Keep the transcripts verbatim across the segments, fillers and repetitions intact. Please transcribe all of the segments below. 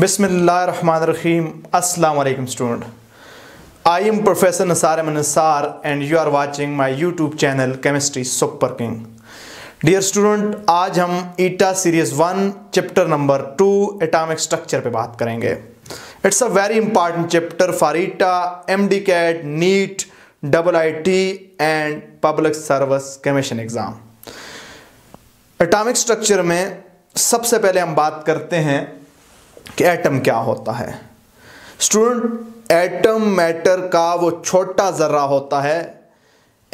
बिस्मिल्लाहिर्रहमानिर्रहीम अस्सलाम वालेकुम student. I am professor Nasar Nasar and you are watching my YouTube channel chemistry super king. Dear student, आज हम ETEA series one chapter number two atomic structure पे बात करेंगे। It's a very important chapter for ETEA, MDCAT, NEET, double I T and public service commission exam. Atomic structure में सबसे पहले हम बात करते हैं कि एटम क्या होता है। स्टूडेंट, एटम मैटर का वो छोटा जर्रा होता है,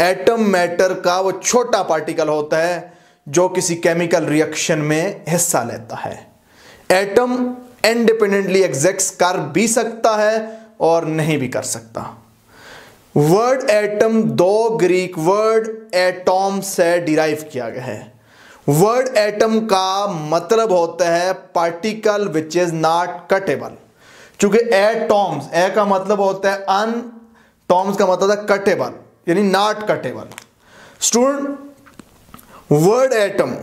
एटम मैटर का वो छोटा पार्टिकल होता है जो किसी केमिकल रिएक्शन में हिस्सा लेता है। एटम इंडिपेंडेंटली एग्जिस्ट कर भी सकता है और नहीं भी कर सकता। वर्ड एटम दो ग्रीक वर्ड एटॉम से डिराइव किया गया है। वर्ड एटम का मतलब होता है particle which is not cuttable. चूंकि एटॉम्स, ए का मतलब होता है अन, टॉम्स का मतलब है कटेबल यानी not cuttable. Student, word atom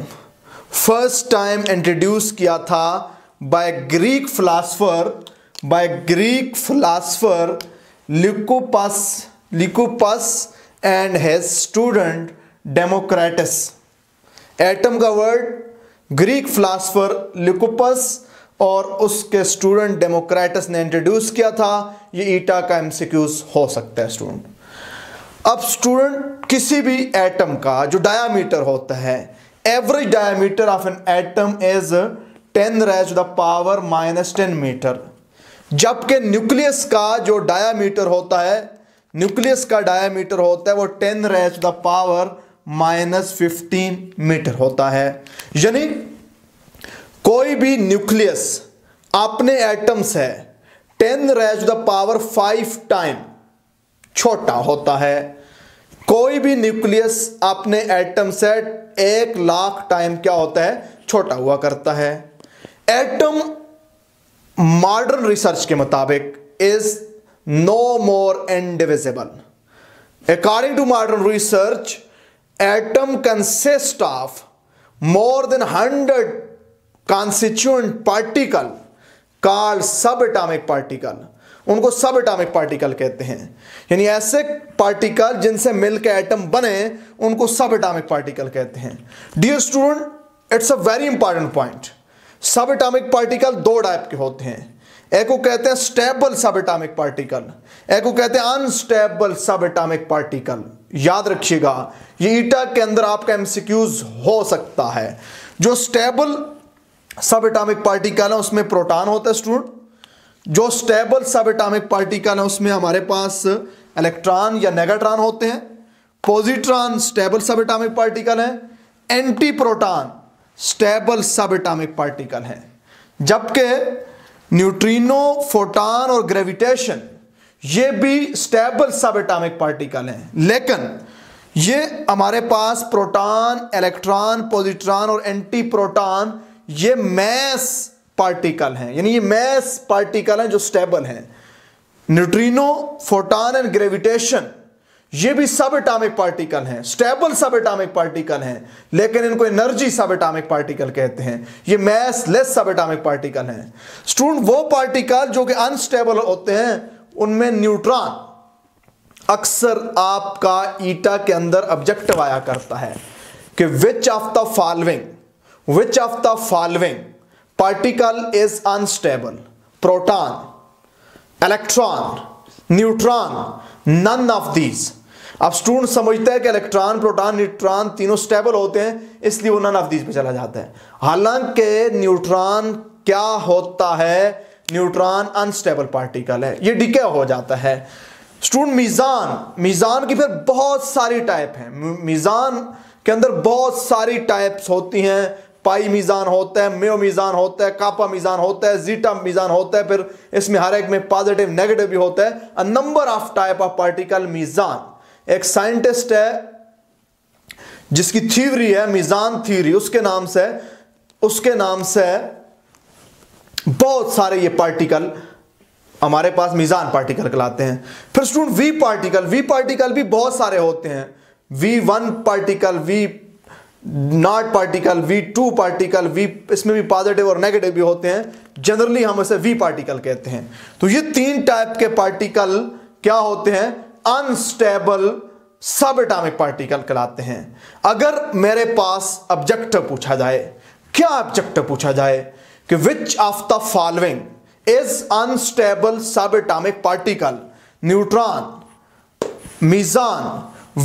first time introduce किया था by Greek philosopher by Greek philosopher Leucippus Leucippus and his student Democritus. Atom का वर्ड ग्रीक फिलासफर लिकुपस और उसके स्टूडेंट डेमोक्रेटस ने इंट्रोड्यूस किया था। ये ईटा का एमसीक्यूज हो सकता है स्टूडेंट। अब स्टूडेंट, किसी भी एटम का जो डायामीटर होता है, average diameter of an atom is ten raise to the power minus ten metre, जबकि न्यूक्लियस का जो डायामीटर होता है न्यूक्लियस का डायामीटर होता है वो ten raise to the power minus fifteen metre होता है। यानी कोई भी न्यूक्लियस अपने एटम से ten raise the power five time छोटा होता है। कोई भी न्यूक्लियस अपने एटम से एक लाख टाइम क्या होता है, छोटा हुआ करता है। एटम मॉडर्न रिसर्च के मुताबिक is no more indivisible. According to modern research atom consist of more than hundred constituent particle called सब एटॉमिक पार्टिकल। उनको सब एटॉमिक पार्टिकल कहते हैं, यानी ऐसे पार्टिकल जिनसे मिलकर एटम बने उनको सब एटॉमिक पार्टिकल कहते हैं। Dear student, it's a very important point. सब एटॉमिक पार्टिकल दो टाइप के होते हैं। एक को कहते हैं स्टेबल सब एटॉमिक पार्टिकल, एक को कहते हैं अनस्टेबल सब एटॉमिक पार्टिकल। याद रखिएगा, ये ईटा के अंदर आपका एमसीक्यूज हो सकता है। जो स्टेबल सब एटॉमिक पार्टिकल है उसमें प्रोटॉन होता है स्टूडेंट। जो स्टेबल सब एटॉमिक पार्टिकल है उसमें हमारे पास इलेक्ट्रॉन या नेगेट्रॉन होते हैं। पॉजिट्रॉन स्टेबल सब एटॉमिक पार्टिकल है। एंटी प्रोटॉन स्टेबल सब एटॉमिक पार्टिकल है। जबकि न्यूट्रिनो, फोटॉन और ग्रेविटेशन ये भी स्टेबल सब एटॉमिक पार्टिकल हैं, लेकिन ये हमारे पास प्रोटॉन, इलेक्ट्रॉन, पॉजिट्रॉन और एंटी प्रोटॉन ये मैस पार्टिकल हैं, यानी ये मैस पार्टिकल हैं जो स्टेबल हैं। न्यूट्रिनो, फोटॉन एंड ग्रेविटेशन ये भी सब एटॉमिक पार्टिकल हैं, स्टेबल सब एटॉमिक पार्टिकल हैं, लेकिन इनको एनर्जी सब एटॉमिक पार्टिकल कहते हैं। ये मैस लेस सब एटॉमिक पार्टिकल हैं। स्टूडेंट, वो पार्टिकल जो कि अनस्टेबल होते हैं उनमें न्यूट्रॉन अक्सर आपका ईटा के अंदर ऑब्जेक्टिव आया करता है कि which of the following which of the following particle is unstable. Proton, electron, neutron, none of these. अब स्टूडेंट समझते हैं कि इलेक्ट्रॉन, प्रोटॉन, न्यूट्रॉन तीनों स्टेबल होते हैं, इसलिए वो नन ऑफ दीज पे चला जाता है। हालांकि न्यूट्रॉन क्या होता है, न्यूट्रॉन अनस्टेबल पार्टिकल है, ये डिके हो जाता है। स्टूडेंट, मीज़ान मीज़ान की फिर बहुत सारी टाइप हैं। मीज़ान के अंदर बहुत सारी टाइप्स होती हैं। पाई मीज़ान होता है, मेयो मीज़ान होता है, कापा मीज़ान होता है, जीटा मीज़ान होता है। फिर इसमें हर एक में पॉजिटिव नेगेटिव भी होता है। A number of type of particle meson. एक साइंटिस्ट है जिसकी थ्योरी है मीज़ान थ्योरी, उसके नाम से उसके नाम से बहुत सारे ये पार्टिकल हमारे पास मीज़ान पार्टिकल कहलाते हैं। फिर student V particle V particle भी बहुत सारे होते हैं। V one particle, V naught particle, V two particle, V इसमें भी पॉजिटिव और नेगेटिव भी होते हैं, जनरली हम इसे वी पार्टिकल कहते हैं। तो ये तीन टाइप के पार्टिकल क्या होते हैं, अनस्टेबल सब एटॉमिक पार्टिकल कहलाते हैं। अगर मेरे पास ऑब्जेक्टिव पूछा जाए, क्या ऑब्जेक्टिव पूछा जाए कि which of the following is unstable सब atomic particle, neutron, meson,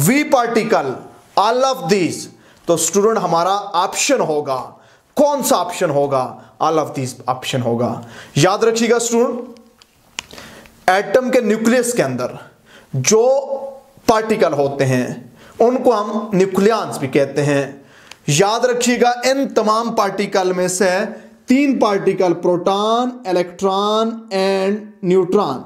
V particle, all of these, तो स्टूडेंट हमारा ऑप्शन होगा, कौन सा ऑप्शन होगा, ऑल ऑफ दीज ऑप्शन होगा। याद रखिएगा स्टूडेंट, एटम के न्यूक्लियस के अंदर जो पार्टिकल होते हैं उनको हम न्यूक्लियंस भी कहते हैं। याद रखिएगा इन तमाम पार्टिकल में से तीन particle proton, electron and neutron,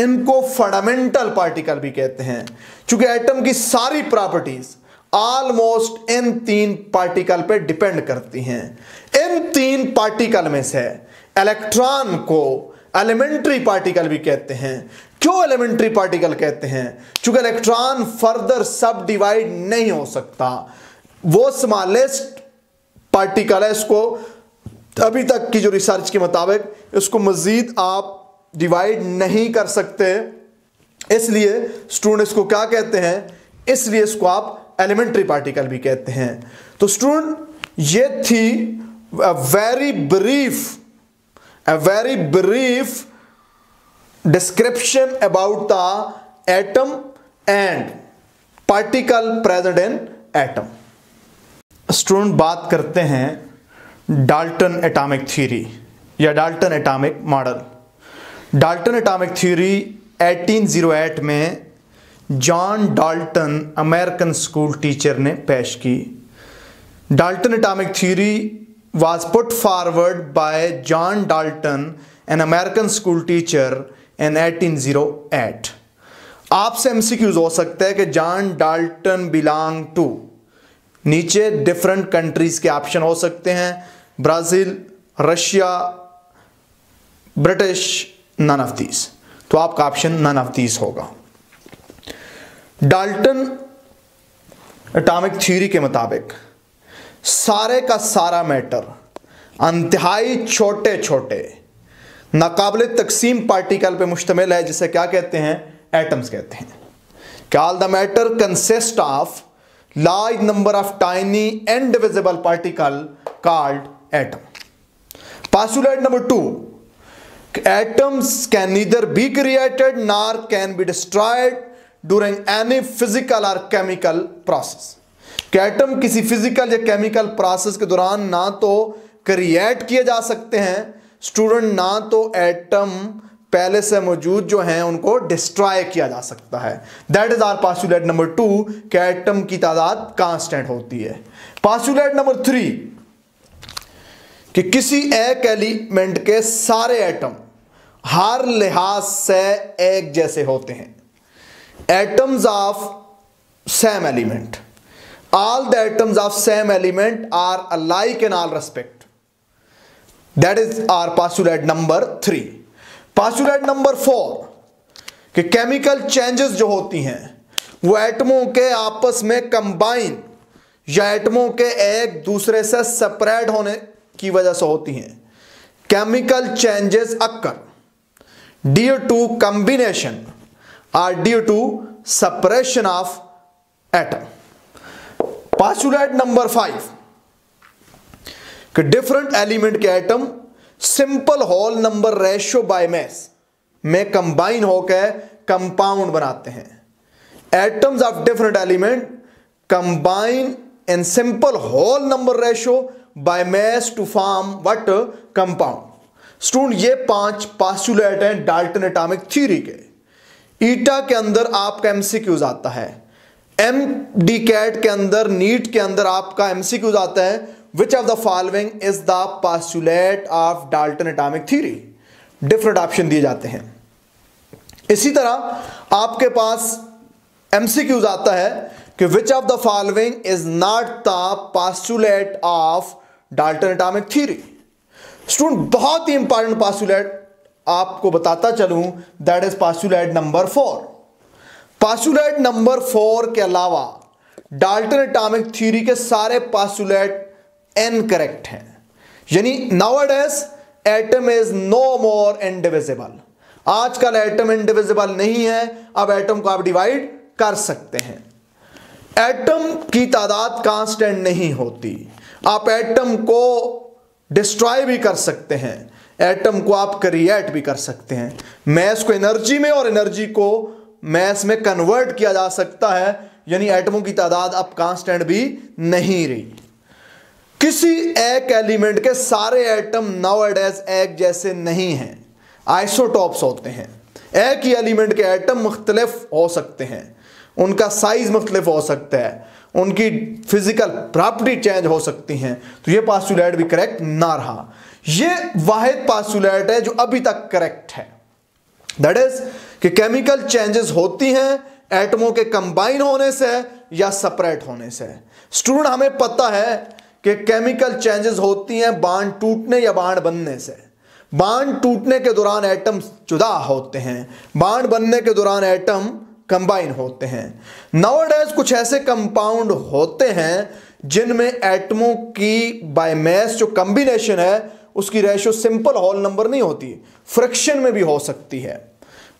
इनको फंडामेंटल पार्टिकल भी कहते हैं, क्योंकि एटम की सारी प्रॉपर्टीज ऑलमोस्ट इन तीन पार्टिकल पे डिपेंड करती हैं। इन तीन पार्टिकल में से इलेक्ट्रॉन को एलिमेंट्री पार्टिकल भी कहते हैं। क्यों एलिमेंट्री पार्टिकल कहते हैं, क्योंकि इलेक्ट्रॉन फर्दर सब डिवाइड नहीं हो सकता, वो स्मॉलेस्ट पार्टिकल है, इसको अभी तक की जो रिसर्च के मुताबिक इसको मजीद आप डिवाइड नहीं कर सकते, इसलिए स्टूडेंट इसको क्या कहते हैं, इसलिए इसको आप एलिमेंट्री पार्टिकल भी कहते हैं। तो स्टूडेंट ये थी a very brief a very brief description about the atom and particle present in atom. Student बात करते हैं डाल्टन एटॉमिक थ्योरी या Dalton atomic model. Dalton atomic theory अठारह सौ आठ में John Dalton American school teacher ने पेश की। Dalton atomic theory was put forward by John Dalton an American school teacher in अठारह सौ आठ। आपसे एमसीक्यूज हो सकते हैं कि जॉन डाल्टन बिलोंग टू, नीचे डिफरेंट कंट्रीज के ऑप्शन हो सकते हैं, Brazil, Russia, British, none of these, तो आपका ऑप्शन नन ऑफ दीज होगा। डाल्टन एटॉमिक थ्योरी के मुताबिक सारे का सारा मैटर अंतहाई छोटे छोटे नाकाबिले तकसीम पार्टिकल पे मुश्तमिल है, जिसे क्या कहते हैं, एटम्स कहते हैं। All the matter consist of large number of tiny indivisible particle called atom. Postulate number two, atoms can neither be created nor can be destroyed During any physical or chemical process, कि atom किसी physical या chemical process के दौरान ना तो create किए जा सकते हैं स्टूडेंट, ना तो एटम पहले से मौजूद जो हैं उनको डिस्ट्रॉय किया जा सकता है। That is our postulate number two, कि एटम की तादाद कांस्टेंट होती है। पोस्टुलेट नंबर थ्री, कि किसी एक एलिमेंट के सारे एटम हर लिहाज से एक जैसे होते हैं। Atoms of same element, all the atoms of same element are alike in all respect. That is our postulate number three. Postulate number four, कि chemical changes जो होती हैं वो एटमों के आपस में कंबाइन या एटमों के एक दूसरे से सेपरेट होने की वजह से होती हैं। Chemical changes occur due to combination or due to suppression of atom. Postulate number five, कि डिफरेंट एलिमेंट के atom simple whole number ratio by mass में कंबाइन होकर कंपाउंड बनाते हैं। Atoms of different element combine in simple whole number ratio by mass to form what, compound. Student ये पांच postulate हैं Dalton atomic theory के। ईटा के अंदर आपका एमसीक्यूज आता है, एम डी कैट के अंदर, नीट के अंदर आपका एमसीक्यूज आता है, which of the following is the postulate of Dalton atomic theory, different option दिए जाते हैं। इसी तरह आपके पास एमसीक्यूज आता है कि which of the following is not the postulate of Dalton atomic theory. Student बहुत ही इंपॉर्टेंट पोस्टुलेट आपको बताता चलूं, that is postulate number four. Postulate number four के अलावा डाल्टन एटॉमिक थ्योरी के सारे पासुलेट इनकरेक्ट हैं। यानी nowadays atom is no more indivisible, आजकल एटम इंडिविजिबल नहीं है, अब एटम को आप डिवाइड कर सकते हैं। एटम की तादाद कांस्टेंट नहीं होती, आप एटम को डिस्ट्रॉय भी कर सकते हैं, एटम को आप क्रिएट भी कर सकते हैं। मैस को एनर्जी में और एनर्जी को मैस में कन्वर्ट किया जा सकता है, यानी एटमों की तादाद अब कांस्टेंट भी नहीं रही। किसी एक एलिमेंट के सारे एटम नाउअडेज एक जैसे नहीं हैं, आइसोटॉप्स होते हैं। एक ही एलिमेंट के एटम मुख्तलिफ हो सकते हैं, उनका साइज मुख्तलिफ हो सकता है, उनकी फिजिकल प्रॉपर्टी चेंज हो सकती हैं। तो ये पास्टुलेट भी करेक्ट ना रहा। ये वाहिद पास्टुलेट है जो अभी तक करेक्ट है, दैट इज कि केमिकल चेंजेस होती हैं एटमों के कंबाइन होने से या सेपरेट होने से। स्टूडेंट, हमें पता है कि केमिकल चेंजेस होती हैं बांड टूटने या बांड बनने से। बांड टूटने के दौरान एटम जुदा होते हैं, बांड बनने के दौरान एटम कंबाइन होते हैं। नाउअडेज कुछ ऐसे कंपाउंड होते हैं जिनमें एटमों की बाय मास जो कम्बिनेशन है उसकी रेशियो सिंपल होल नंबर नहीं होती, फ्रिक्शन में भी हो सकती है।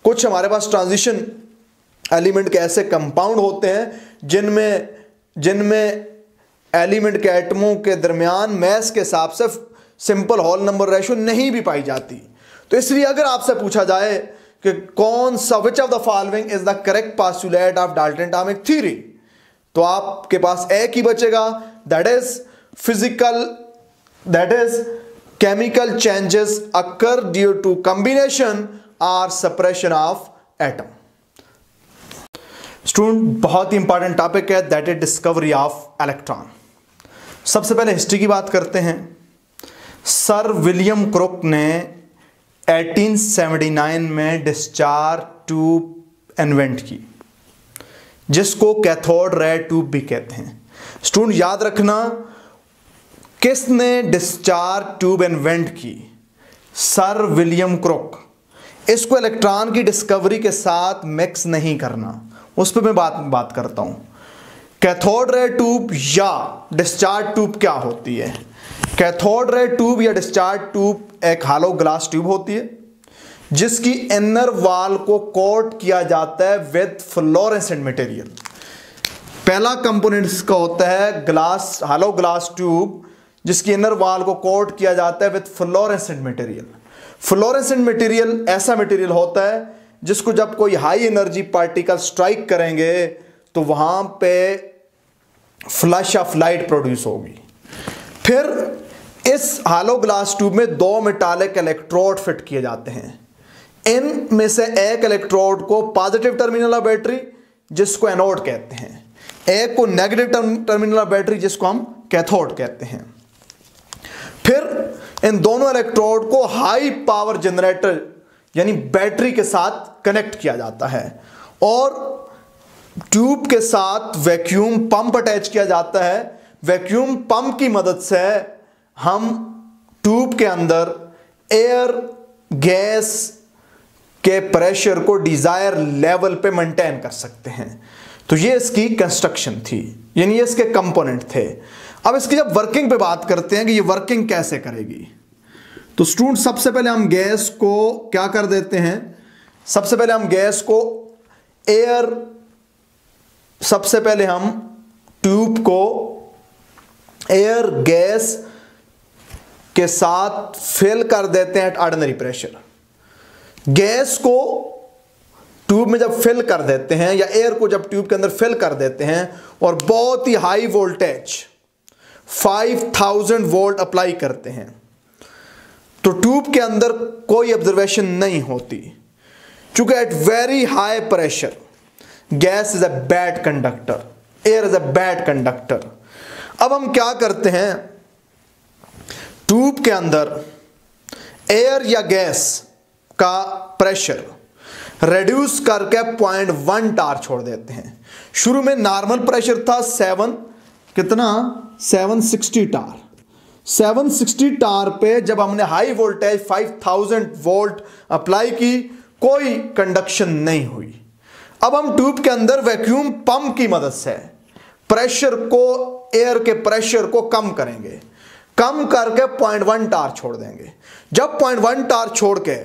कुछ हमारे पास ट्रांजिशन एलिमेंट के ऐसे कंपाउंड होते हैं जिनमें जिनमें एलिमेंट के एटमों के दरमियान मास के हिसाब से सिंपल होल नंबर रेशियो नहीं भी पाई जाती। तो इसलिए अगर आपसे पूछा जाए कि कौन सा which of the following is the correct postulate of Dalton atomic theory, तो आपके पास एक ही बचेगा, that is physical that is chemical changes occur due to combination or separation of atom. Student, बहुत ही इंपॉर्टेंट टॉपिक है, that is discovery of electron. सबसे पहले हिस्ट्री की बात करते हैं। सर विलियम क्रोक ने अठारह सौ उन्यासी में डिस्चार्ज ट्यूब इन्वेंट की, जिसको कैथोड रे ट्यूब भी कहते हैं। स्टूडेंट, याद रखना, किसने डिस्चार्ज ट्यूब इन्वेंट की? Sir William crook. इसको इलेक्ट्रॉन की डिस्कवरी के साथ मिक्स नहीं करना, उस पर मैं बात बात करता हूं। कैथोड रे ट्यूब या डिस्चार्ज ट्यूब क्या होती है? कैथोड रे ट्यूब या डिस्चार्ज ट्यूब एक हालो ग्लास ट्यूब होती है जिसकी इनर वॉल को कोट किया जाता है विद फ्लोरेसेंट मटेरियल। पहला कंपोनेंट इसका होता है ग्लास, हालो ग्लास ट्यूब जिसकी इनर वॉल को कोट किया जाता है with fluorescent material. Fluorescent material ऐसा मटेरियल होता है जिसको जब कोई हाई एनर्जी पार्टिकल स्ट्राइक करेंगे तो वहां पे फ्लैश ऑफ लाइट प्रोड्यूस होगी। फिर इस हालो ग्लास ट्यूब में दो मेटालिक इलेक्ट्रोड फिट किए जाते हैं। इन में से एक इलेक्ट्रोड को पॉजिटिव टर्मिनल ऑफ बैटरी जिसको एनोड कहते हैं, एक को नेगेटिव टर्मिनल ऑफ बैटरी जिसको हम कैथोड कहते हैं। फिर इन दोनों इलेक्ट्रोड को हाई पावर जनरेटर यानी बैटरी के साथ कनेक्ट किया जाता है और ट्यूब के साथ वैक्यूम पंप अटैच किया जाता है। वैक्यूम पंप की मदद से हम ट्यूब के अंदर एयर गैस के प्रेशर को डिजायर लेवल पे मेंटेन कर सकते हैं। तो ये इसकी कंस्ट्रक्शन थी, यानी ये इसके कंपोनेंट थे। अब इसकी जब वर्किंग पे बात करते हैं कि ये वर्किंग कैसे करेगी, तो स्टूडेंट सबसे पहले हम गैस को क्या कर देते हैं, सबसे पहले हम गैस को एयर सबसे पहले हम ट्यूब को एयर गैस के साथ फिल कर देते हैं एट ऑर्डिनरी प्रेशर। गैस को ट्यूब में जब फिल कर देते हैं या एयर को जब ट्यूब के अंदर फिल कर देते हैं और बहुत ही हाई वोल्टेज पाँच हज़ार वोल्ट अप्लाई करते हैं, तो ट्यूब के अंदर कोई ऑब्जर्वेशन नहीं होती, क्योंकि at very high pressure gas is a bad conductor, air is a bad conductor. अब हम क्या करते हैं, ट्यूब के अंदर एयर या गैस का प्रेशर रिड्यूस करके पॉइंट वन टार छोड़ देते हैं। शुरू में नॉर्मल प्रेशर था सेवन कितना seven sixty torr, seven sixty torr पे जब हमने हाई वोल्टेज पाँच हज़ार वोल्ट अप्लाई की कोई कंडक्शन नहीं हुई। अब हम ट्यूब के अंदर वैक्यूम पंप की मदद से प्रेशर को, एयर के प्रेशर को कम करेंगे, कम करके पॉइंट वन टार छोड़ देंगे। जब पॉइंट वन टार छोड़ के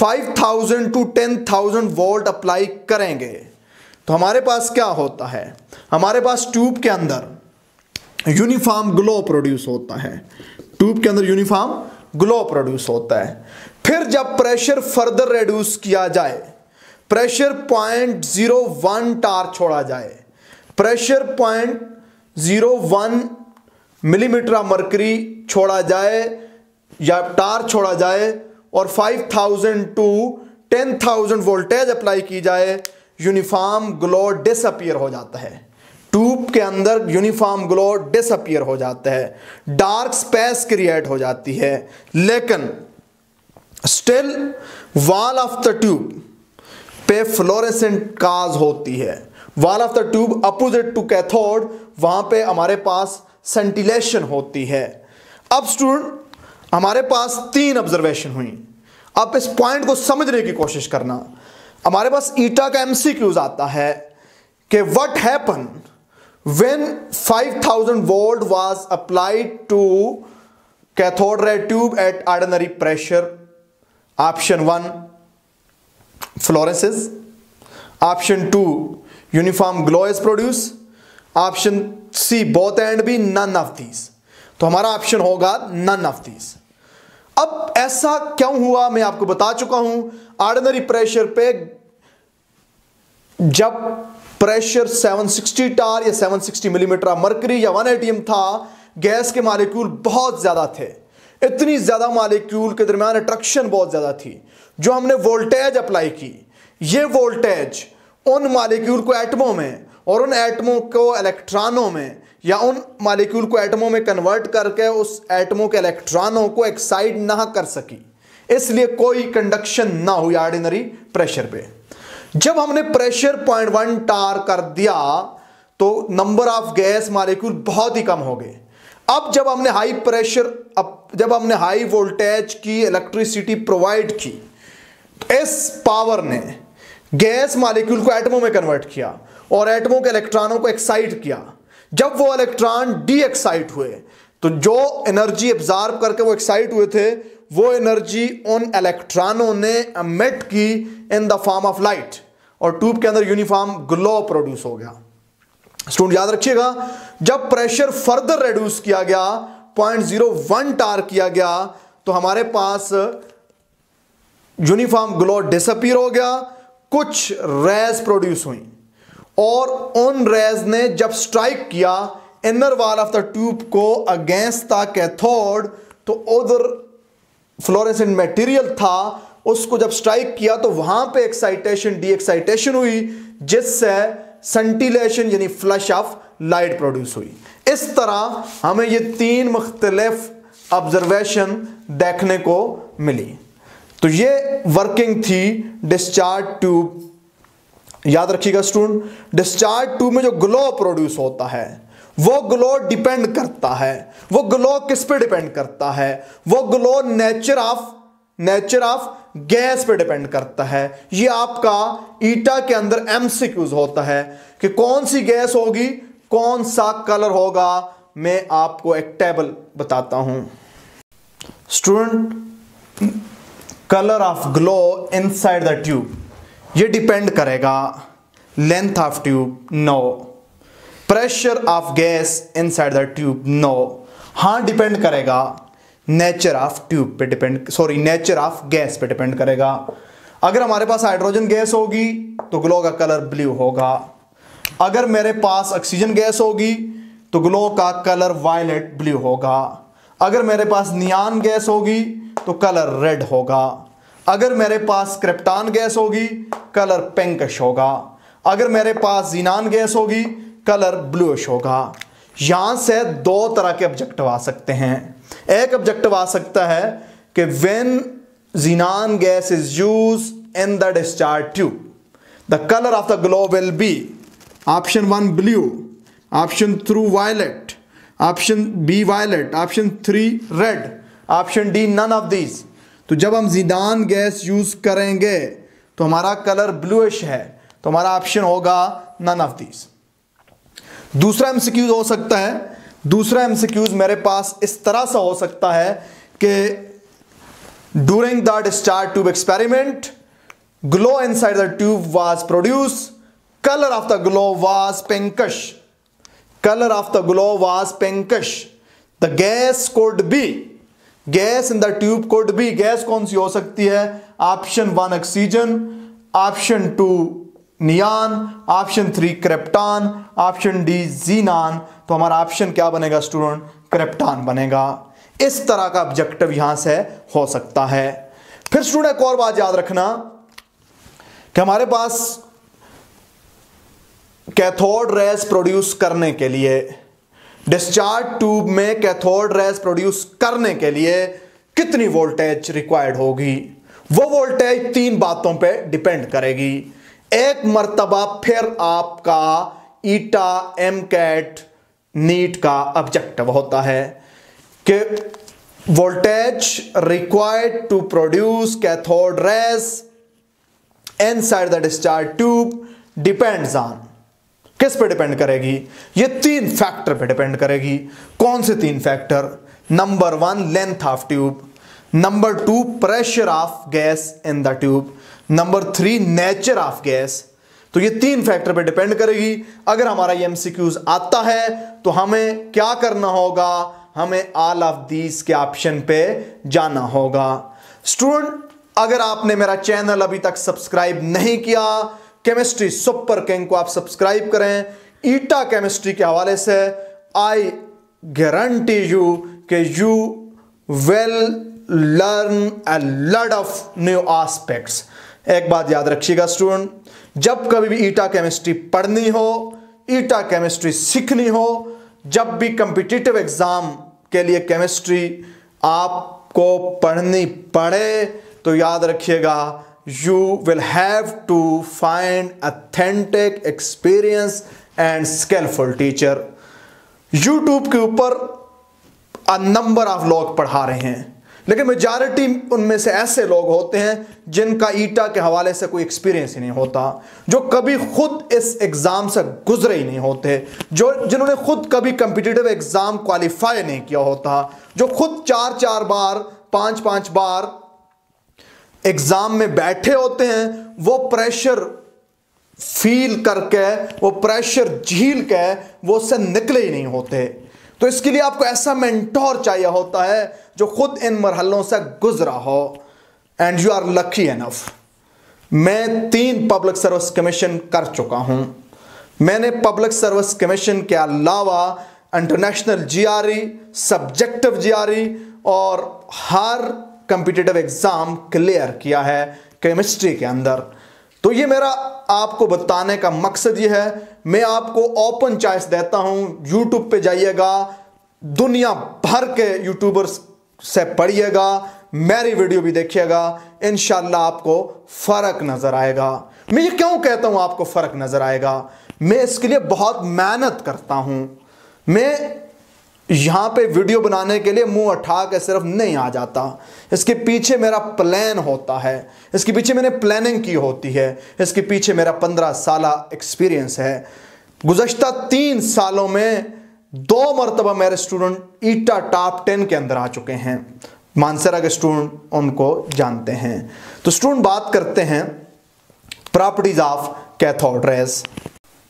five thousand to ten thousand volt apply करेंगे तो हमारे पास क्या होता है, हमारे पास ट्यूब के अंदर यूनिफॉर्म ग्लो प्रोड्यूस होता है, ट्यूब के अंदर यूनिफॉर्म ग्लो प्रोड्यूस होता है। फिर जब प्रेशर फर्दर रिड्यूस किया जाए, pressure point zero one torr छोड़ा जाए, pressure point zero one millimetre mercury छोड़ा जाए या टार छोड़ा जाए और five thousand to ten thousand voltage apply की जाए, यूनिफॉर्म ग्लो डिसअपियर हो जाता है, ट्यूब के अंदर यूनिफॉर्म ग्लो डिसअपियर हो जाता है, डार्क स्पेस क्रिएट हो जाती है। लेकिन still wall of the tube पे फ्लोरेसेंट काज होती है, wall of the tube opposite to cathode वहां पे हमारे पास सेंटिलेशन होती है। अब स्टूडेंट हमारे पास तीन ऑब्जर्वेशन हुई, अब इस पॉइंट को समझने की कोशिश करना। हमारे पास ईटा का एमसीक्यूज आता है कि what happen when five thousand volt was applied to cathode ray tube at ordinary pressure. Option one fluoresces, option two uniform glow is produced, option C both and B none of these। तो हमारा option होगा none of these। अब ऐसा क्यों हुआ मैं आपको बता चुका हूं, ऑर्डिनरी प्रेशर पे जब प्रेशर सेवन सिक्सटी टार या सेवन सिक्सटी मिलीमीटर मरकरी या वन ए टी एम था, गैस के मॉलिक्यूल बहुत ज्यादा थे, इतनी ज्यादा मॉलिक्यूल के दरमियान अट्रैक्शन बहुत ज्यादा थी। जो हमने वोल्टेज अप्लाई की, ये वोल्टेज उन मॉलिक्यूल को एटमों में और उन एटमों को इलेक्ट्रॉनों में या उन मॉलिक्यूल को एटमों में कन्वर्ट करके उस एटमों के इलेक्ट्रॉनों को एक्साइट ना कर सकी, इसलिए कोई कंडक्शन ना हुई ऑर्डिनरी प्रेशर पे। जब हमने प्रेशर पॉइंट वन टार कर दिया तो नंबर ऑफ गैस मॉलिक्यूल बहुत ही कम हो गए। अब जब हमने हाई प्रेशर, अब जब हमने हाई वोल्टेज की इलेक्ट्रिसिटी प्रोवाइड की, इस पावर ने गैस मॉलिक्यूल को एटमों में कन्वर्ट किया और एटमों के इलेक्ट्रॉनों को एक्साइट किया। जब वो इलेक्ट्रॉन डी एक्साइट हुए तो जो एनर्जी एब्जॉर्ब करके वो एक्साइट हुए थे, वो एनर्जी उन इलेक्ट्रॉनों ने एमिट की in the form of light और ट्यूब के अंदर यूनिफॉर्म ग्लो प्रोड्यूस हो गया। स्टूडेंट याद रखिएगा, जब प्रेशर फर्दर रिड्यूस किया गया, पॉइंट जीरो वन टार किया गया, तो हमारे पास यूनिफॉर्म ग्लो डिसअपीयर हो गया, कुछ रेज प्रोड्यूस हुई और उन रेज ने जब स्ट्राइक किया inner wall of the tube को अगेंस्ट द कैथोड, तो उधर फ्लोरेसेंट मटेरियल था, उसको जब स्ट्राइक किया तो वहां पे एक्साइटेशन डी एक्साइटेशन हुई, जिससे सेंटिलेशन यानी फ्लश ऑफ लाइट प्रोड्यूस हुई। इस तरह हमें ये तीन मुख्तलिफ ऑब्जर्वेशन देखने को मिली। तो ये वर्किंग थी डिस्चार्ज ट्यूब। याद रखिएगा स्टूडेंट, डिस्चार्ज ट्यूब में जो ग्लो प्रोड्यूस होता है वो ग्लो डिपेंड करता है, वो ग्लो किस पे डिपेंड करता है, वो glow nature of nature of gas पे डिपेंड करता है। ये आपका ईटा के अंदर एमसीक्यूज होता है कि कौन सी गैस होगी, कौन सा कलर होगा। मैं आपको एक टेबल बताता हूं student, colour of glow inside the tube ये डिपेंड करेगा length of tube, no. Pressure of gas inside the tube, no. हाँ डिपेंड करेगा नेचर ऑफ ट्यूब पे, depend sorry nature of gas पे डिपेंड करेगा। अगर हमारे पास हाइड्रोजन गैस होगी तो ग्लो का कलर ब्लू होगा, अगर मेरे पास ऑक्सीजन गैस होगी तो ग्लो का कलर वायलेट ब्लू होगा, अगर मेरे पास नियान गैस होगी तो कलर रेड होगा, अगर मेरे पास क्रिप्टॉन गैस होगी कलर पिंकिश होगा, अगर मेरे पास जीनान गैस होगी कलर ब्लूइश होगा। यहां से दो तरह के ऑब्जेक्टिव आ सकते हैं। एक ऑब्जेक्टिव आ सकता है कि when xenon gas is used in the discharge tube the colour of the glow will be option one blue, option two violet, option B violet, option three red, option D none of these. तो जब हम xenon gas use करेंगे तो हमारा colour bluish है, तो हमारा option होगा नन ऑफ दीज। दूसरा एमसीक्यूज हो सकता है, दूसरा एमसीक्यूज मेरे पास इस तरह सा हो सकता है कि during that star tube experiment glow inside the tube was produce, colour of the glow was pinkish, colour of the glow was pinkish, the gas could be, gas in the tube could be, gas कौन सी हो सकती है? Option one oxygen, option two neon, option three krypton, option D xenon. तो हमारा option क्या बनेगा student? क्रेप्टान बनेगा। इस तरह का ऑब्जेक्टिव यहां से हो सकता है। फिर स्टूडेंट एक और बात याद रखना कि हमारे पास कैथोड रेस प्रोड्यूस करने के लिए, डिस्चार्ज ट्यूब में कैथोड रेस प्रोड्यूस करने के लिए कितनी वोल्टेज रिक्वायर्ड होगी? वो वोल्टेज तीन बातों पे डिपेंड करेगी। एक मर्तबा फिर आपका ईटा एमकैट नीट का ऑब्जेक्टिव होता है कि voltage required to produce cathode rays inside the discharge tube depends on, किस पे डिपेंड करेगी? ये तीन फैक्टर पे डिपेंड करेगी। कौन से तीन factor? Number one length of tube, number two pressure of gas in the tube, number three nature of gas. तो ये तीन फैक्टर पे डिपेंड करेगी। अगर हमारा ये एमसीक्यूज आता है तो हमें क्या करना होगा? हमें ऑल ऑफ दीज के ऑप्शन पे जाना होगा। स्टूडेंट अगर आपने मेरा चैनल अभी तक सब्सक्राइब नहीं किया, केमिस्ट्री सुपर किंग को आप सब्सक्राइब करें। ईटा केमिस्ट्री के हवाले से आई गारंटी यू कि you will learn a lot of new aspects. एक बात याद रखिएगा स्टूडेंट, जब कभी भी ईटा केमिस्ट्री पढ़नी हो, ईटा केमिस्ट्री सीखनी हो, जब भी कम्पिटिटिव एग्जाम के लिए केमिस्ट्री आपको पढ़नी पड़े, तो याद रखिएगा you will have to find authentic experience and skilful teacher. YouTube के ऊपर अ नंबर ऑफ लोग पढ़ा रहे हैं, लेकिन मेजॉरिटी उनमें से ऐसे लोग होते हैं जिनका ईटा के हवाले से कोई एक्सपीरियंस ही नहीं होता, जो कभी खुद इस एग्ज़ाम से गुजरे ही नहीं होते, जो जिन्होंने खुद कभी कम्पिटिटिव एग्ज़ाम क्वालिफाई नहीं किया होता, जो खुद चार चार बार पाँच पाँच बार एग्ज़ाम में बैठे होते हैं। वो प्रेशर फील करके, वो प्रेशर झील के वो उससे निकले ही नहीं होते। तो इसके लिए आपको ऐसा मेंटोर चाहिए होता है जो खुद इन मरहलों से गुजरा हो, and you are lucky enough. मैं तीन पब्लिक सर्विस कमीशन कर चुका हूं। मैंने पब्लिक सर्विस कमीशन के अलावा इंटरनेशनल जीआरई, सब्जेक्टिव जीआरई और हर कम्पिटिटिव एग्ज़ाम क्लियर किया है केमिस्ट्री के अंदर। तो ये मेरा आपको बताने का मकसद ये है, मैं आपको ओपन चॉइस देता हूँ। यूट्यूब पे जाइएगा, दुनिया भर के यूट्यूबर्स से पढ़िएगा, मेरी वीडियो भी देखिएगा, इंशाल्लाह आपको फ़र्क नज़र आएगा। मैं ये क्यों कहता हूँ आपको फ़र्क नज़र आएगा? मैं इसके लिए बहुत मेहनत करता हूँ। मैं यहाँ पे वीडियो बनाने के लिए मुंह उठा के सिर्फ नहीं आ जाता, इसके पीछे मेरा प्लान होता है, इसके पीछे मैंने प्लानिंग की होती है, इसके पीछे मेरा पंद्रह साल एक्सपीरियंस है। गुज़श्ता तीन सालों में दो मरतबा मेरे स्टूडेंट ईटा टॉप टेन के अंदर आ चुके हैं। मानसरा के स्टूडेंट उनको जानते हैं। तो स्टूडेंट बात करते हैं properties of cathode rays.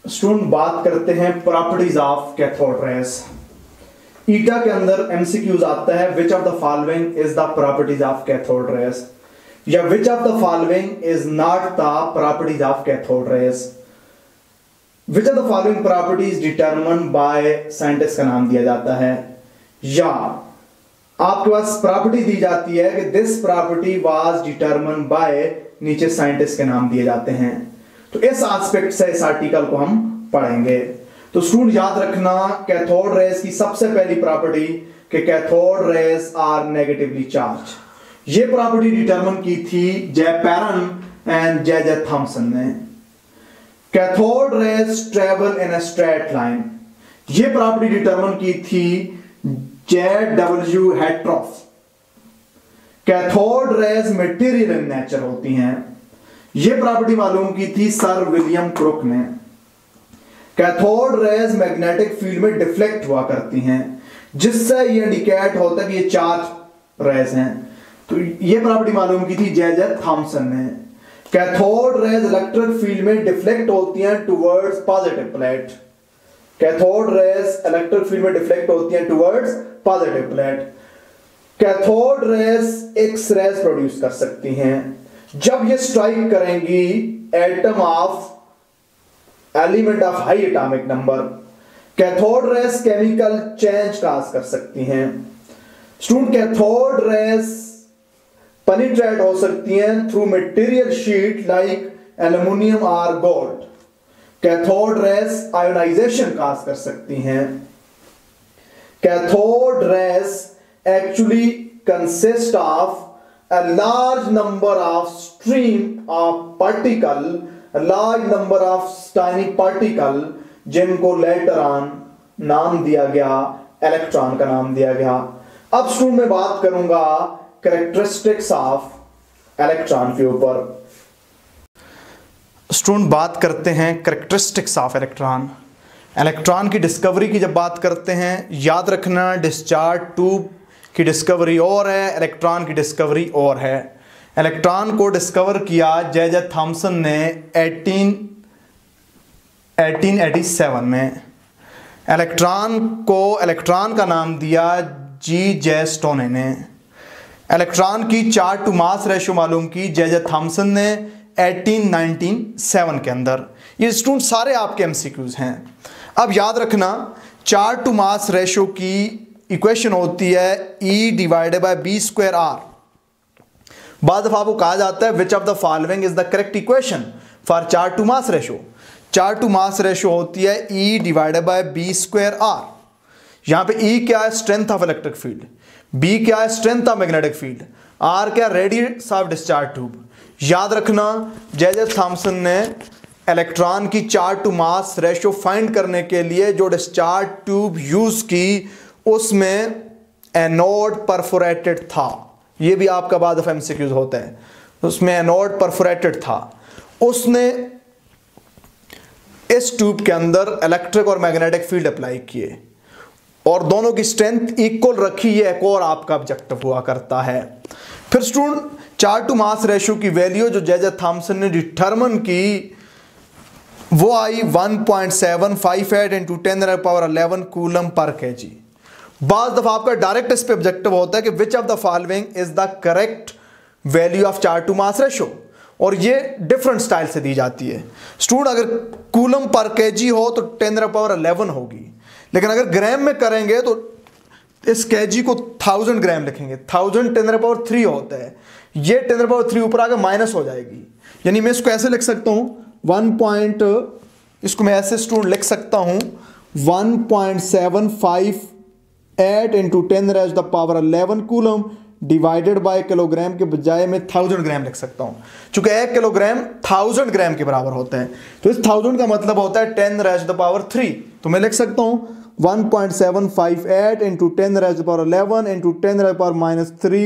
Student बात करते हैं प्रॉपर्टीज ऑफ कैथोड रेस। ईटा के अंदर एमसीक्यूज आता है, which of the following is the properties of cathode rays, या which of the following is not the properties of cathode rays. Which of the following properties determine by scientist का नाम दिया जाता है, या आपके पास प्रॉपर्टी दी जाती है कि this property was determine by, नीचे साइंटिस्ट के नाम दिए जाते हैं। तो इस एस्पेक्ट से इस आर्टिकल को हम पढ़ेंगे। तो स्टूडेंट याद रखना कैथोड रेस की सबसे पहली प्रॉपर्टी कि cathode rays are negatively charge. ये प्रॉपर्टी डिटरमिन की थी J Perrin and J J. Thomson ने। Cathode rays travel in a straight line, ये प्रॉपर्टी डिटरमिन की थी J W. Hittorf. Cathode rays material in nature होती हैं, ये प्रॉपर्टी मालूम की थी सर विलियम क्रूक ने। कैथोड रेज मैग्नेटिक फील्ड में डिफ्लेक्ट हुआ करती हैं, जिससे ये इंडिकेट होता है कि ये चार्ज रेज हैं। तो ये प्रॉपर्टी मालूम की थी जे जे थॉमसन ने। कैथोड रेज इलेक्ट्रिक फील्ड में डिफ्लेक्ट होती हैं towards positive plate. Cathode rays electric field में डिफ्लेक्ट होती हैं towards positive plate. Cathode rays X rays produce कर सकती हैं। जब ये स्ट्राइक करेंगी atom of element of high atomic number, cathode rays chemical change cause कर सकती हैं। स्टूडेंट कैथोड रेज पेनिट्रेट हो सकती हैं through material sheet like aluminium और gold. Cathode rays ionisation cause कर सकती हैं। Cathode rays actually consist of a large number of stream of particle, large number of tiny particle, जिनको later on नाम दिया गया, इलेक्ट्रॉन का नाम दिया गया। अब स्टूडेंट मैं बात करूंगा कैरेक्टरिस्टिक्स ऑफ इलेक्ट्रॉन के ऊपर। स्टूडेंट बात करते हैं कैरेक्टरिस्टिक्स ऑफ इलेक्ट्रॉन। इलेक्ट्रॉन की डिस्कवरी की जब बात करते हैं, याद रखना डिस्चार्ज ट्यूब की डिस्कवरी और है, इलेक्ट्रॉन की डिस्कवरी और है। इलेक्ट्रॉन को डिस्कवर किया जे जे थॉमसन ने अठारह सौ सत्तासी में। इलेक्ट्रॉन को इलेक्ट्रॉन का नाम दिया जी जे स्टोने ने। इलेक्ट्रॉन की चार्ज टू मास रेशो मालूम की जे जे थॉमसन ने अठारह सौ सत्तानवे के अंदर। ये स्टूडेंट सारे आपके एमसीक्यूज हैं। अब याद रखना चार्ज टू मास रेशो की इक्वेशन होती है E divided by B square R. बाद दफा आपको कहा जाता है which of the following is the correct equation for charge to mass ratio. Charge to mass ratio होती है E divided by B square R. यहाँ पे ई क्या है? Strength of electric field. B क्या है? Strength of magnetic field. R क्या? Radius of discharge tube. याद रखना जे जे थॉमसन ने इलेक्ट्रॉन की charge to mass ratio find करने के लिए जो डिस्चार्ज ट्यूब यूज की उसमें एनोड परफोरेटेड था। ये भी आपका बाद ऑफ एमसीक्यूज होता है। उसमें एनोड परफोरेटेड था। उसने इस ट्यूब के अंदर इलेक्ट्रिक और मैग्नेटिक फील्ड अप्लाई किए और दोनों की स्ट्रेंथ इक्वल रखी, ये एक और आपका ऑब्जेक्टिव हुआ करता है। फिर student charge to mass ratio की वैल्यू जो जे जे थॉमसन ने डिटरमिन की वो आई one point seven five eight into ten to the power eleven coulomb per kg. बाद दफा आपका डायरेक्ट इस पे ऑब्जेक्टिव होता है कि which of the following is the correct value of charge to mass ratio, और ये डिफरेंट स्टाइल से दी जाती है। स्टूडेंट अगर कूलम पर केजी हो तो ten to the power eleven होगी, लेकिन अगर ग्राम में करेंगे तो इस केजी को थाउजेंड ग्राम लिखेंगे। थाउजेंड टेन पावर थ्री होता है, ये टेन पावर थ्री ऊपर आकर माइनस हो जाएगी। यानी मैं इसको ऐसे लिख सकता हूँ वन पॉइंट इसको मैं ऐसे स्टूडेंट लिख सकता हूँ one point seven five eight into ten raise the power eleven coulomb divided by kilogram के बजाय मैं थाउजेंड ग्राम लिख सकता हूँ, चूंकि एक किलोग्राम थाउजेंड ग्राम के बराबर होता है। तो इस थाउजेंड का मतलब होता है ten raise the power three. तो मैं लिख सकता हूँ one point seven five eight into ten raise power eleven into ten raise power minus three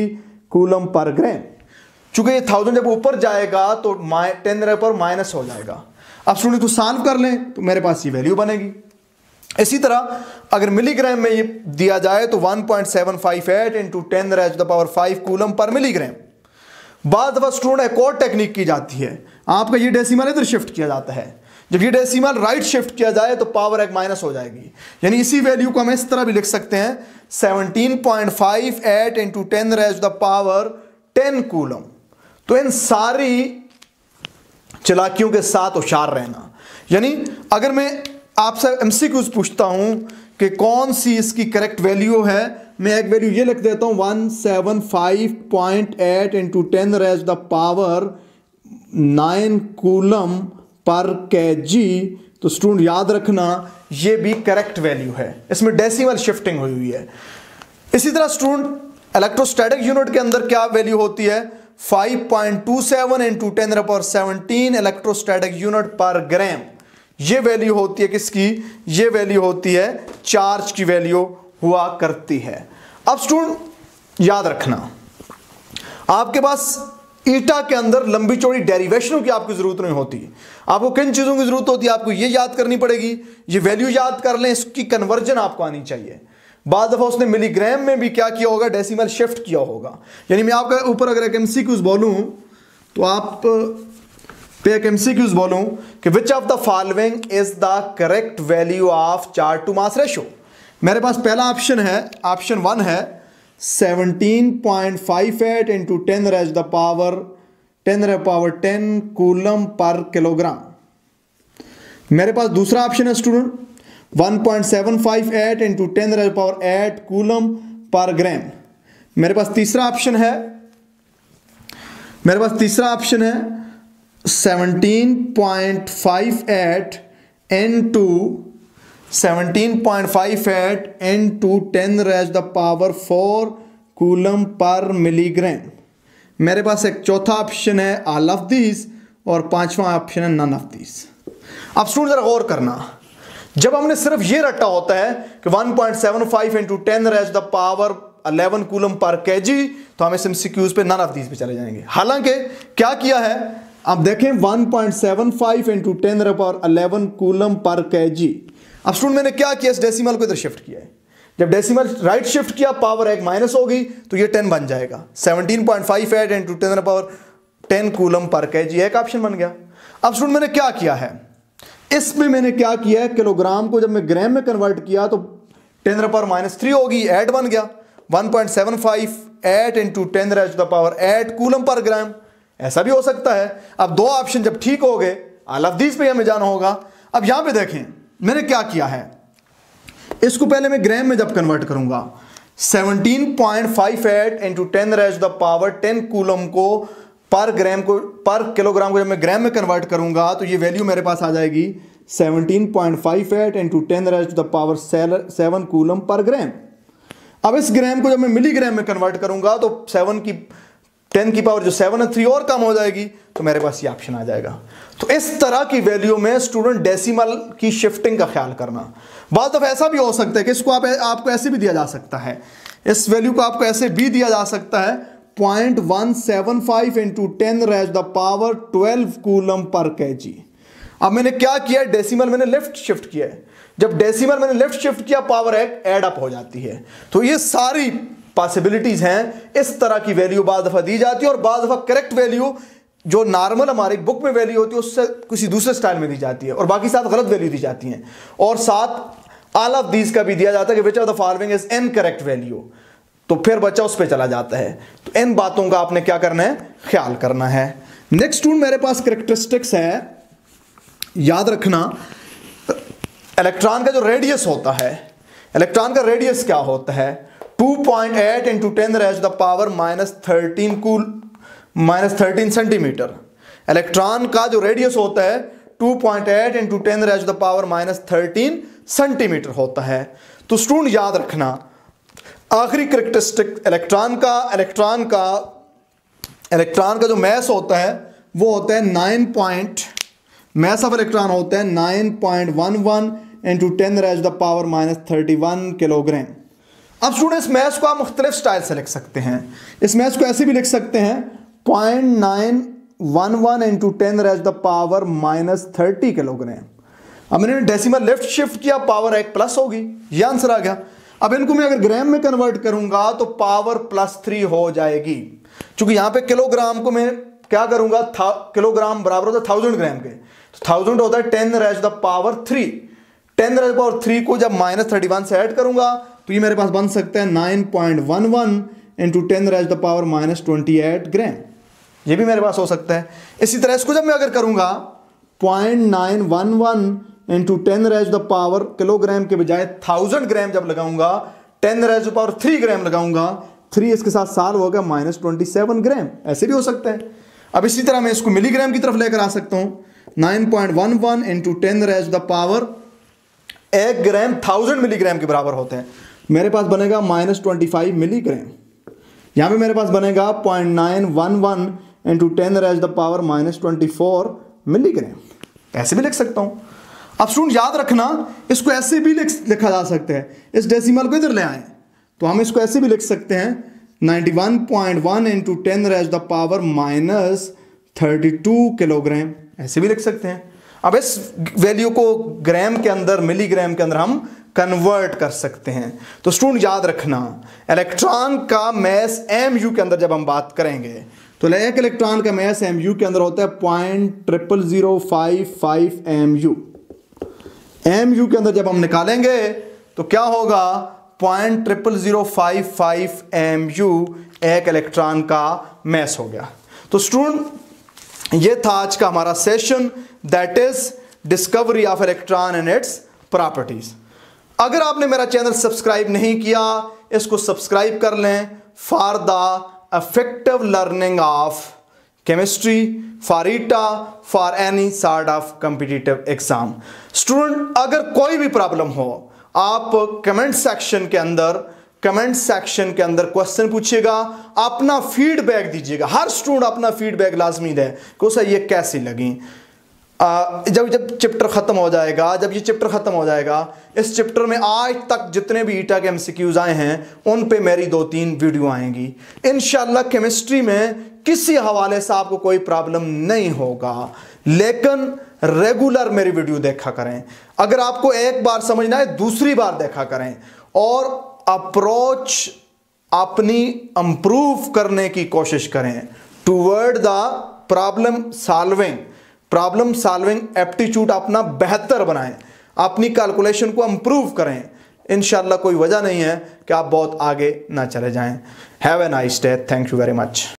coulomb per gram. चूंकि ये थाउजेंड जब ऊपर जाएगा तो टेन रेज पावर माइनस हो जाएगा। अब स्टूडेंट को सॉल्व कर लें तो मेरे पास ये वैल्यू बनेगी। इसी तरह अगर मिलीग्राम में ये दिया जाए तो one point seven five eight into ten raise the power five coulomb per milligram. बाद वह स्टूडेंट एक और टेक्निक की जाती है, आपका ये डेसिमल इधर शिफ्ट किया जाता है। जब ये डेसिमल राइट शिफ्ट किया जाए तो पावर एक माइनस हो जाएगी। यानी इसी वैल्यू को हम इस तरह भी लिख सकते हैं seventeen point five eight into ten raise the power ten coulomb. तो इन सारी चालाकियों के साथ होशियार रहना। यानी अगर मैं आपसे एमसीक्यूज पूछता हूं कि कौन सी इसकी करेक्ट वैल्यू है, मैं एक वैल्यू ये लिख देता हूं one seven five point eight into ten raise the power nine coulomb per KG. तो स्टूडेंट याद रखना ये भी करेक्ट वैल्यू है, इसमें डेसिमल शिफ्टिंग हुई हुई है। इसी तरह स्टूडेंट इलेक्ट्रोस्टैटिक यूनिट के अंदर क्या वैल्यू होती है? Five point two seven into ten power seventeen electrostatic unit per gram. ये वैल्यू होती है किसकी? ये वैल्यू होती है चार्ज की वैल्यू हुआ करती है। अब स्टूडेंट याद रखना आपके पास ईटा के अंदर लंबी चौड़ी डेरिवेशनों की आपको ज़रूरत नहीं होती। आपको किन चीज़ों की ज़रूरत होती है, आपको ये याद करनी पड़ेगी, ये वैल्यू याद कर लें, इसकी कन्वर्जन आपको आनी चाहिए। बाद दफ़ा उसने मिलीग्राम में भी क्या किया होगा, डेसिमल शिफ्ट किया होगा। यानी मैं आपका ऊपर अगर एक एम सी क्यूज़ बोलूँ तो आप पे एक एम सी क्यूज़ बोलूँ कि which of the following is the correct value of charge to mass ratio. मेरे पास पहला ऑप्शन है, ऑप्शन वन है seventeen point five eight into ten raise the power ten raise power ten coulomb per kilogram. मेरे पास दूसरा option है student one point seven five eight into ten raise power eight coulomb per gram. मेरे पास तीसरा option है मेरे पास तीसरा ऑप्शन है seventeen point five eight into seventeen point five eight into ten raise the power four coulomb per milligram. मेरे पास एक चौथा ऑप्शन है ऑल ऑफ दिस और पांचवा ऑप्शन है नन ऑफ दिस। अब स्टूडेंट जरा गौर करना, जब हमने सिर्फ ये रटा होता है कि one point seven five into ten raise the power eleven coulomb per KG, तो हम इस एमसीक्यूज पे नन ऑफ दिस पे चले जाएंगे। हालांकि क्या किया है आप देखें, one point seven five into ten raise the power eleven coulomb per KG. अब स्टूडेंट मैंने क्या किया, इस डेसिमल को इधर शिफ्ट किया है। जब डेसिमल राइट शिफ्ट किया पावर एक माइनस होगी तो ये टेन बन जाएगा। Seventeen point five eight into ten to the power ten coulomb per KG एक ऑप्शन बन गया। अब स्टूडेंट मैंने क्या किया है, इसमें मैंने क्या किया है, किलोग्राम को जब मैं ग्राम में कन्वर्ट किया तो ten to the power minus three होगी, एट बन गया। One point seven five eight into ten to the power eight coulomb per gram, ऐसा भी हो सकता है। अब दो ऑप्शन जब ठीक हो गए, ऑल ऑफ दीज पे हमें जाना होगा। अब यहां पे देखें मैंने क्या किया है, इसको पहले मैं ग्राम में जब कन्वर्ट करूंगा, seventeen point five eight into ten raise the power ten coulomb को पर ग्राम को पर किलोग्राम को जब मैं ग्राम में कन्वर्ट करूंगा तो ये वैल्यू मेरे पास आ जाएगी seventeen point five eight into ten raise the power seven coulomb per gram. अब इस ग्राम को जब मैं मिलीग्राम में कन्वर्ट करूंगा तो सेवन की टेन की पावर जो सेवन है थ्री और कम हो जाएगी, तो मेरे पास ये ऑप्शन आ जाएगा। तो इस तरह की वैल्यू में स्टूडेंट डेसिमल की शिफ्टिंग का ख्याल करना। बाद में ऐसा भी हो सकता है कि इसको आप, आपको ऐसे भी दिया जा सकता है, इस वैल्यू को आपको ऐसे भी दिया जा सकता है point one seven five into ten raise the power twelve coulomb per KG. अब मैंने क्या किया, डेसिमल मैंने लेफ्ट शिफ्ट किया है। जब डेसिमल मैंने लेफ्ट शिफ्ट किया पावर एक एड अप हो जाती है। तो ये सारी पॉसिबिलिटीज हैं, इस तरह की वैल्यू बाद दफ़ा दी जाती है और बाद दफ़ा करेक्ट वैल्यू जो नॉर्मल हमारी बुक में वैल्यू होती है उससे किसी दूसरे स्टाइल में दी जाती है और बाकी साथ गलत वैल्यू दी जाती हैं। और साथ ऑल ऑफ दीज का भी दिया जाता है कि which of the following is incorrect value, तो फिर बच्चा उस पर चला जाता है। तो इन बातों का आपने क्या करना है, ख्याल करना है। नेक्स्ट टून मेरे पास करेक्टरिस्टिक्स है, याद रखना। इलेक्ट्रॉन का जो रेडियस होता है, इलेक्ट्रॉन का रेडियस क्या होता है, two point eight into ten raise the power minus thirteen cool minus thirteen centimetre. Electron का जो रेडियस होता है two point eight into ten raise the power minus thirteen centimetre होता है। तो स्टूडेंट याद रखना आखिरी करेक्टरिस्टिक इलेक्ट्रॉन का इलेक्ट्रॉन का इलेक्ट्रॉन का जो मैस होता है वो होता है nine point mass of electron होता है nine point one one into ten raise the power minus thirty one kilogram. अब स्टूडेंट इस मैथ्स को आप मुख्तलिफ स्टाइल से लिख सकते हैं। इस मैथ्स को ऐसे भी लिख सकते हैं point nine one one into ten raise the power minus thirty kilogram. अब मैंने डेसिमल लेफ्ट शिफ्ट किया पावर एक प्लस होगी, ये आंसर आ गया। अब इनको मैं अगर ग्राम में कन्वर्ट करूंगा तो पावर प्लस थ्री हो जाएगी, क्योंकि यहाँ पे किलोग्राम को मैं क्या करूंगा, किलोग्राम बराबर होता है थाउजेंड ग्राम के, तो थाउजेंड होता है ten raise the power three. Ten raise the power three को जब माइनस थर्टी वन से ऐड करूंगा तो ये मेरे पास बन सकता है nine point one one into ten raise the power minus twenty eight gram, ये भी मेरे पास हो सकता है। इसी तरह इसको जब मैं अगर करूँगा point nine one one into ten raise the power kilogram के बजाय थाउजेंड ग्राम जब लगाऊंगा, ten raise the power three gram लगाऊंगा, थ्री इसके साथ साल होगा माइनस ट्वेंटी सेवन ग्राम, ऐसे भी हो सकता है। अब इसी तरह मैं इसको मिलीग्राम की तरफ लेकर आ सकता हूँ, nine point one one into ten raise the power एक ग्राम थाउजेंड मिलीग्राम के बराबर होते हैं, मेरे पास बनेगा माइनस ट्वेंटी फाइव मिलीग्राम। यहाँ पे मेरे पास बनेगा point nine one one into ten raise the power minus twenty four milligram, ऐसे भी लिख सकता हूँ। अब स्टूडेंट याद रखना इसको ऐसे भी लिख लिखा जा सकता है, इस डेसिमल को इधर ले आए तो हम इसको ऐसे भी लिख सकते हैं ninety one point one into ten raise the power minus thirty two kilogram ऐसे भी लिख सकते हैं। अब इस वैल्यू को ग्राम के अंदर, मिलीग्राम के अंदर हम कन्वर्ट कर सकते हैं। तो स्टूडेंट याद रखना, इलेक्ट्रॉन का मैस एम यू के अंदर जब हम बात करेंगे तो एक इलेक्ट्रॉन का मैस एम यू के अंदर होता है point triple zero five five M U. M U के अंदर जब हम निकालेंगे तो क्या होगा, point triple zero five five M U एक इलेक्ट्रॉन का मैस हो गया। तो स्टूडेंट ये था आज का हमारा session, that is discovery of electron and its properties. अगर आपने मेरा चैनल सब्सक्राइब नहीं किया, इसको सब्सक्राइब कर लें for the effective learning of chemistry, for ईटा, for any sort of competitive exam. Student अगर कोई भी प्रॉब्लम हो, आप कमेंट सेक्शन के अंदर कमेंट सेक्शन के अंदर क्वेश्चन पूछिएगा, अपना फीडबैक दीजिएगा। हर स्टूडेंट अपना फीडबैक लाजमी दे कि उसे ये कैसी लगी। जब जब चैप्टर ख़त्म हो जाएगा जब ये चैप्टर ख़त्म हो जाएगा इस चैप्टर में आज तक जितने भी ईटा के एमसीक्यूज आए हैं उन पे मेरी दो तीन वीडियो आएंगी इंशाल्लाह। केमिस्ट्री में किसी हवाले से आपको कोई प्रॉब्लम नहीं होगा, लेकिन रेगुलर मेरी वीडियो देखा करें। अगर आपको एक बार समझना है दूसरी बार देखा करें, और अप्रोच अपनी इम्प्रूव करने की कोशिश करें toward the problem solving problem solving aptitude अपना बेहतर बनाएं, अपनी कैलकुलेशन को इम्प्रूव करें। इंशाल्लाह कोई वजह नहीं है कि आप बहुत आगे ना चले जाएं। Have a nice day, thank you very much.